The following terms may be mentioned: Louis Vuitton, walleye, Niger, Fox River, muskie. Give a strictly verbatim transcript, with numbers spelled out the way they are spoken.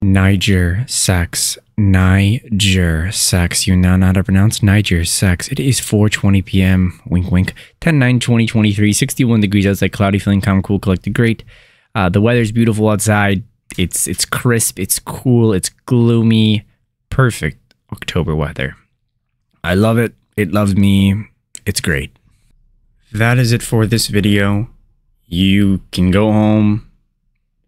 Niger, Sax, Niger, Sax. You now know how to pronounce Niger, Sax. It is four twenty p m Wink, wink. ten, nine, twenty, twenty-three, sixty-one degrees outside. Cloudy, feeling calm, cool, collected. Great. Uh, the weather's beautiful outside. It's it's crisp. It's cool. It's gloomy. Perfect October weather. I love it. It loves me. It's great. That is it for this video. You can go home.